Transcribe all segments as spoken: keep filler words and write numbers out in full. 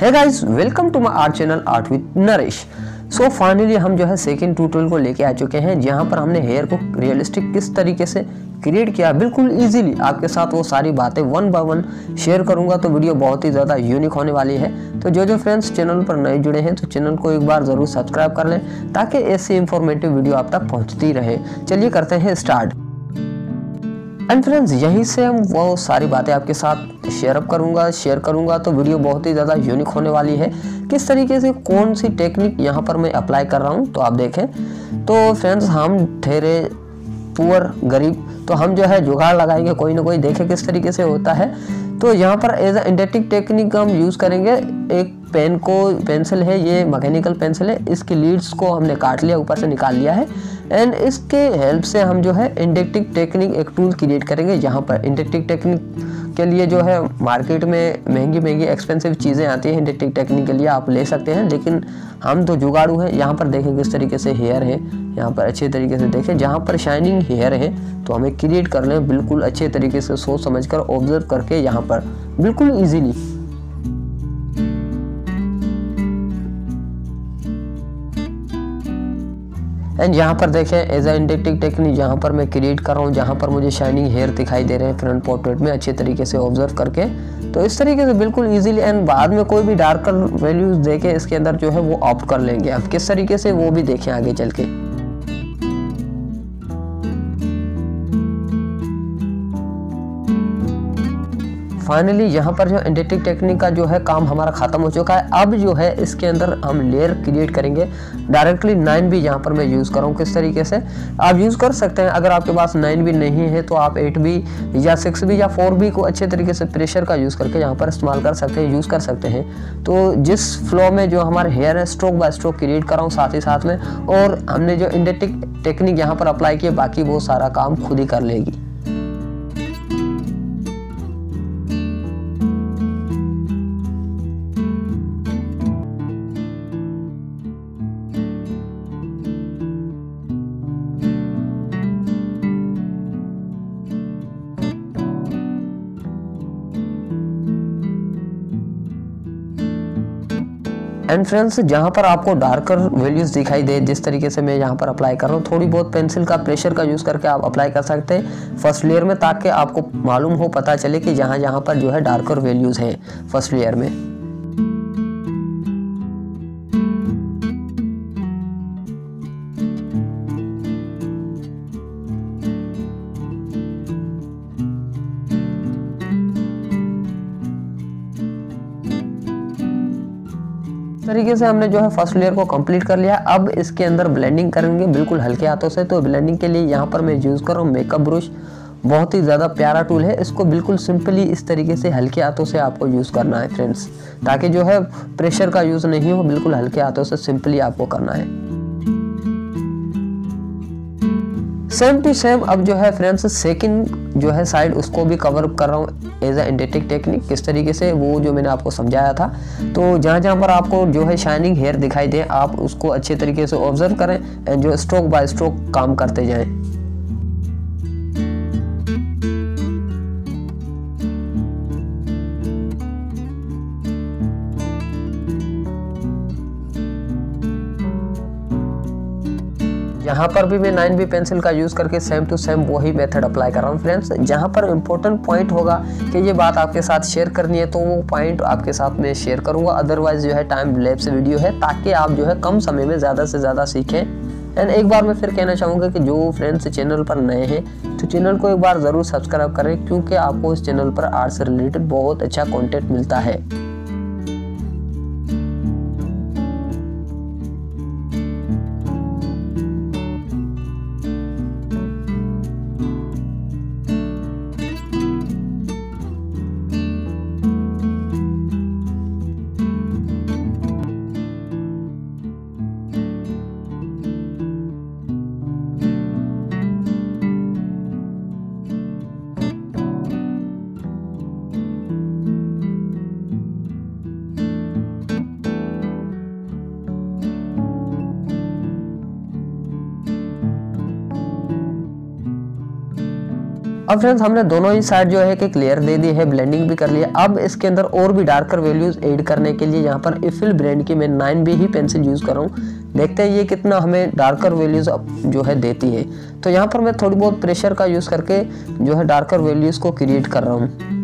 Hey guys, welcome to my art channel art with Naresh. So finally हम जो है second tutorial को लेके आ चुके हैं, जहां पर हमने हेयर को रियलिस्टिक किस तरीके से क्रिएट किया, बिल्कुल इजीली आपके साथ वो सारी बातें वन बाय वन शेयर करूंगा, तो वीडियो बहुत ही ज़्यादा यूनिक होने वाली है। तो जो जो फ्रेंड्स चैनल पर नए जुड़े हैं तो चैनल को एक बार ज़रूर सब्सक्राइब कर लें, ताकि ऐसी इंफॉर्मेटिव वीडियो आप तक पहुँचती रहे। चलिए करते हैं स्टार्ट। एंड फ्रेंड्स, यहीं से हम वो सारी बातें आपके साथ शेयर अप करूँगा शेयर करूँगा तो वीडियो बहुत ही ज़्यादा यूनिक होने वाली है। किस तरीके से कौन सी टेक्निक यहाँ पर मैं अप्लाई कर रहा हूँ तो आप देखें। तो फ्रेंड्स, हम ठहरे पुअर गरीब, तो हम जो है जुगाड़ लगाएंगे, कोई ना कोई देखे किस तरीके से होता है। तो यहाँ पर एज अ इंडेटिक टेक्निक हम यूज़ करेंगे। एक पेन को पेंसिल है, ये मैकेनिकल पेंसिल है, इसकी लीड्स को हमने काट लिया, ऊपर से निकाल लिया है। एंड इसके हेल्प से हम जो है इंडेक्टिक टेक्निक एक टूल क्रिएट करेंगे। यहाँ पर इंडेक्टिक टेक्निक के लिए जो है मार्केट में महंगी महंगी एक्सपेंसिव चीज़ें आती हैं, इंडेक्टिक टेक्निक के लिए आप ले सकते हैं, लेकिन हम तो जुगाड़ू हैं। यहाँ पर देखें किस तरीके से हेयर है, यहाँ पर अच्छे तरीके से देखें, जहाँ पर शाइनिंग हेयर है तो हमें क्रिएट कर लें बिल्कुल अच्छे तरीके से, सोच समझ कर ऑब्जर्व करके यहाँ पर बिल्कुल ईजीली। एंड यहाँ पर देखें एज अ इंडेक्टिक टेक्निक, जहाँ पर मैं क्रिएट कर रहा हूँ, जहाँ पर मुझे शाइनिंग हेयर दिखाई दे रहे हैं फ्रंट पोर्ट्रेट में अच्छे तरीके से ऑब्जर्व करके, तो इस तरीके से बिल्कुल इजीली। एंड बाद में कोई भी डार्कर वैल्यूज देके इसके अंदर जो है वो ऑप्ट कर लेंगे आप किस तरीके से, वो भी देखें आगे चल के। फाइनली यहाँ पर जो इंडेक्टिक टेक्निक का जो है काम हमारा ख़त्म हो चुका है। अब जो है इसके अंदर हम लेयर क्रिएट करेंगे। डायरेक्टली नाइन भी यहाँ पर मैं यूज़ कर रहा हूँ। किस तरीके से आप यूज़ कर सकते हैं, अगर आपके पास नाइन भी नहीं है तो आप एट भी या सिक्स भी या फोर भी को अच्छे तरीके से प्रेशर का यूज़ करके यहाँ पर इस्तेमाल कर सकते हैं, यूज़ कर सकते हैं। तो जिस फ्लो में जो हमारे हेयर है स्ट्रोक बाय स्ट्रोक क्रिएट कर रहा हूँ, साथ ही साथ में और हमने जो इंडेक्टिक टेक्निक यहाँ पर अप्लाई किया, बाकी वो सारा काम खुद ही कर लेगी। एंड फ्रेंड्स, जहाँ पर आपको डार्कर वैल्यूज़ दिखाई दे, जिस तरीके से मैं यहाँ पर अप्लाई कर रहा हूँ, थोड़ी बहुत पेंसिल का प्रेशर का यूज़ करके आप अप्लाई कर सकते हैं फर्स्ट लेयर में, ताकि आपको मालूम हो, पता चले कि जहाँ जहाँ पर जो है डार्कर वैल्यूज़ हैं फर्स्ट लेयर में। तरीके से हमने जो है फर्स्ट लेयर को कंप्लीट कर लिया। अब इसके अंदर ब्लेंडिंग करेंगे बिल्कुल हल्के हाथों से। तो ब्लेंडिंग के लिए यहाँ पर मैं यूज़ कर रहा हूँ मेकअप ब्रश, बहुत ही ज़्यादा प्यारा टूल है। इसको बिल्कुल सिंपली इस तरीके से हल्के हाथों से आपको यूज़ करना है फ्रेंड्स, ताकि जो है प्रेशर का यूज़ नहीं हो, बिल्कुल हल्के हाथों से सिंपली आपको करना है। सेम टू सेम अब जो है फ्रेंड्स सेकंड जो है साइड, उसको भी कवर कर रहा हूँ एज अ इंडेक्टिक टेक्निक, किस तरीके से वो जो मैंने आपको समझाया था। तो जहाँ जहाँ पर आपको जो है शाइनिंग हेयर दिखाई दे, आप उसको अच्छे तरीके से ऑब्जर्व करें एंड जो स्ट्रोक बाय स्ट्रोक काम करते जाएं। यहाँ पर भी मैं नाइन बी पेंसिल का यूज़ करके सेम टू सेम वही मेथड अप्लाई कर रहा हूँ फ्रेंड्स। जहाँ पर इम्पोर्टेंट पॉइंट होगा कि ये बात आपके साथ शेयर करनी है, तो वो पॉइंट आपके साथ मैं शेयर करूँगा। अदरवाइज़ जो है टाइम लैप्स वीडियो है, ताकि आप जो है कम समय में ज़्यादा से ज़्यादा सीखें। एंड एक बार मैं फिर कहना चाहूँगा कि जो फ्रेंड्स चैनल पर नए हैं तो चैनल को एक बार ज़रूर सब्सक्राइब करें, क्योंकि आपको इस चैनल पर आर्ट से रिलेटेड बहुत अच्छा कॉन्टेंट मिलता है। अब फ्रेंड्स हमने दोनों ही साइड जो है कि क्लियर दे दी है, ब्लेंडिंग भी कर लिया। अब इसके अंदर और भी डार्कर वैल्यूज ऐड करने के लिए यहाँ पर इफिल ब्रांड की मैं नाइन बी ही पेंसिल यूज़ कर रहा हूँ। देखते हैं ये कितना हमें डार्कर वैल्यूज जो है देती है। तो यहाँ पर मैं थोड़ी बहुत प्रेशर का यूज़ करके जो है डार्कर वैल्यूज़ को क्रिएट कर रहा हूँ।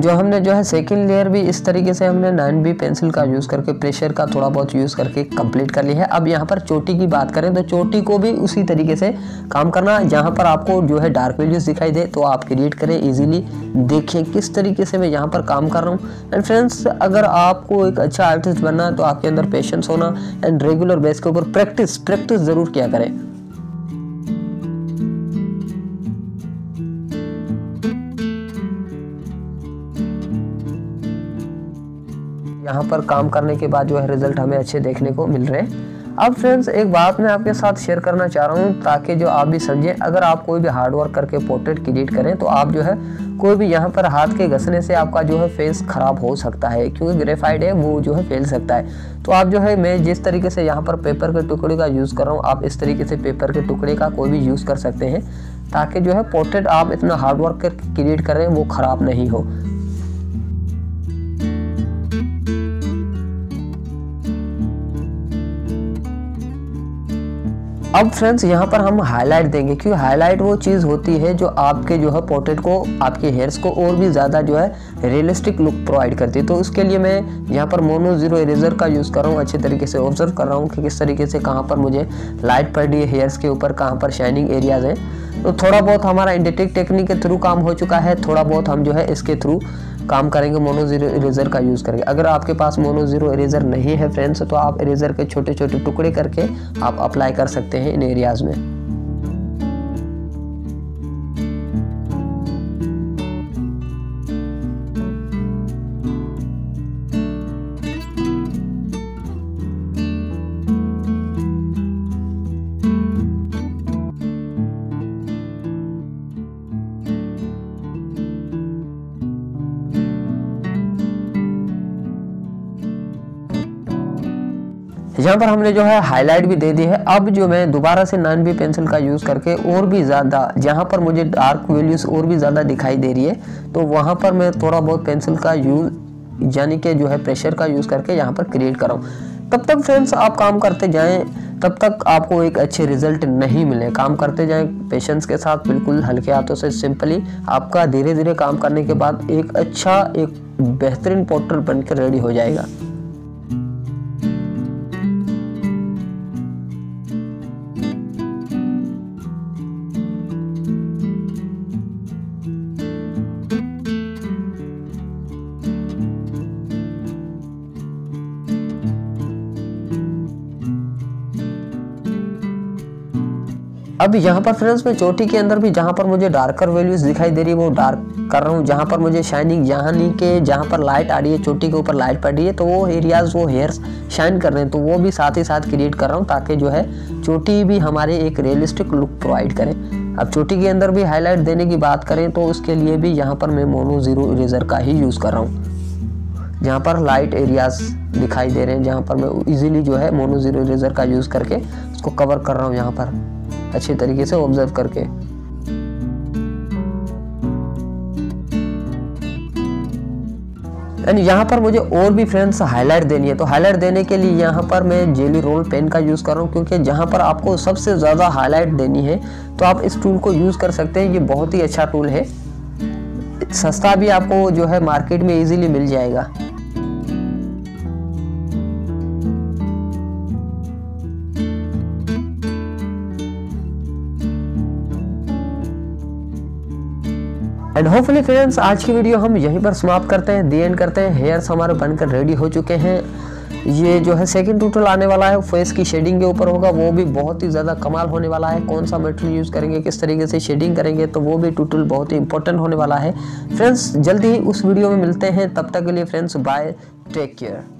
जो हमने जो है सेकंड लेयर भी इस तरीके से हमने नाइन बी पेंसिल का यूज़ करके प्रेशर का थोड़ा बहुत यूज़ करके कंप्लीट कर लिया है। अब यहाँ पर चोटी की बात करें तो चोटी को भी उसी तरीके से काम करना। यहाँ पर आपको जो है डार्क वैल्यूज दिखाई दे तो आप क्रिएट करें इजीली। देखिए किस तरीके से मैं यहाँ पर काम कर रहा हूँ। एंड फ्रेंड्स अगर आपको एक अच्छा आर्टिस्ट बनना है तो आपके अंदर पेशेंस होना एंड रेगुलर बेस के ऊपर प्रैक्टिस प्रैक्टिस ज़रूर किया करें। यहाँ पर काम करने के बाद जो है रिजल्ट हमें अच्छे देखने को मिल रहे हैं। अब फ्रेंड्स एक बात मैं आपके साथ शेयर करना चाह रहा हूँ ताकि जो आप भी समझें, अगर आप कोई भी हार्ड वर्क करके पोर्ट्रेट क्रिएट करें तो आप जो है कोई भी यहाँ पर हाथ के घसने से आपका जो है फेस ख़राब हो सकता है, क्योंकि ग्रेफाइट है वो जो है फैल सकता है। तो आप जो है मैं जिस तरीके से यहाँ पर पेपर के टुकड़े का यूज़ कर रहा हूँ, आप इस तरीके से पेपर के टुकड़े का कोई भी यूज़ कर सकते हैं ताकि जो है पोर्ट्रेट आप इतना हार्ड वर्क करके क्रिएट करें वो ख़राब नहीं हो। अब फ्रेंड्स यहाँ पर हम हाईलाइट देंगे, क्योंकि हाईलाइट वो चीज़ होती है जो आपके जो है पोर्ट्रेट को, आपके हेयर्स को और भी ज़्यादा जो है रियलिस्टिक लुक प्रोवाइड करती है। तो उसके लिए मैं यहाँ पर मोनो जीरो इरेजर का यूज़ कर रहा हूँ। अच्छे तरीके से ऑब्जर्व कर रहा हूँ कि किस तरीके से कहाँ पर मुझे लाइट पड़ रही है हेयर्स के ऊपर, कहाँ पर शाइनिंग एरियाज़ हैं। तो थोड़ा बहुत हमारा इंडेटिक टेक्निक के थ्रू काम हो चुका है, थोड़ा बहुत हम जो है इसके थ्रू काम करेंगे मोनो जीरो इरेजर का यूज़ करके। अगर आपके पास मोनो जीरो इरेजर नहीं है फ्रेंड्स तो आप इरेजर के छोटे छोटे टुकड़े करके आप अप्लाई कर सकते हैं इन एरियाज़ में। यहाँ पर हमने जो है हाईलाइट भी दे दी है। अब जो मैं दोबारा से नाइन बी पेंसिल का यूज़ करके और भी ज़्यादा, जहाँ पर मुझे डार्क वैल्यूज और भी ज़्यादा दिखाई दे रही है तो वहाँ पर मैं थोड़ा बहुत पेंसिल का यूज़ यानी कि जो है प्रेशर का यूज़ करके यहाँ पर क्रिएट कर रहा हूँ। तब तक फ्रेंड्स आप काम करते जाएँ, तब तक आपको एक अच्छे रिजल्ट नहीं मिले। काम करते जाएँ पेशेंस के साथ, बिल्कुल हल्के हाथों से सिंपली आपका धीरे धीरे काम करने के बाद एक अच्छा, एक बेहतरीन पोर्ट्रेट बनकर रेडी हो जाएगा। अब यहाँ पर फ्रेंड्स मैं चोटी के अंदर भी जहाँ पर मुझे डार्कर वैल्यूज दिखाई दे रही है वो डार्क कर रहा हूँ। जहाँ पर मुझे शाइनिंग यहाँ नहीं के जहाँ पर लाइट आ रही है, चोटी के ऊपर लाइट पड़ रही है, तो वो एरियाज वो हेयर्स शाइन कर रहे हैं, तो वो भी साथ ही साथ क्रिएट कर रहा हूँ ताकि जो है चोटी भी हमारे एक रियलिस्टिक लुक प्रोवाइड करे। अब चोटी के अंदर भी हाईलाइट देने की बात करें तो उसके लिए भी यहाँ पर मैं मोनो जीरो इरेजर का ही यूज़ कर रहा हूँ। जहाँ पर लाइट एरियाज दिखाई दे रहे हैं जहाँ पर मैं इजीली जो है मोनो जीरो इरेजर का यूज़ करके उसको कवर कर रहा हूँ यहाँ पर अच्छे तरीके से ऑब्जर्व करके। एंड यहाँ पर मुझे और भी फ्रेंड्स हाईलाइट देनी है, तो हाईलाइट देने के लिए यहाँ पर मैं जेली रोल पेन का यूज़ कर रहा हूँ, क्योंकि जहाँ पर आपको सबसे ज़्यादा हाईलाइट देनी है तो आप इस टूल को यूज़ कर सकते हैं। ये बहुत ही अच्छा टूल है, सस्ता भी आपको जो है मार्केट में इजीली मिल जाएगा। एंड होपफुली फ्रेंड्स आज की वीडियो हम यहीं पर समाप्त करते हैं, दी एंड करते हैं। हेयर्स हमारे बनकर रेडी हो चुके हैं। ये जो है सेकंड ट्यूटोरियल आने वाला है फेस की शेडिंग के ऊपर होगा, वो भी बहुत ही ज़्यादा कमाल होने वाला है। कौन सा मटेरियल यूज़ करेंगे, किस तरीके से शेडिंग करेंगे, तो वो भी ट्यूटोरियल बहुत ही इंपॉर्टेंट होने वाला है। फ्रेंड्स जल्दी ही उस वीडियो में मिलते हैं, तब तक के लिए फ्रेंड्स बाय, टेक केयर।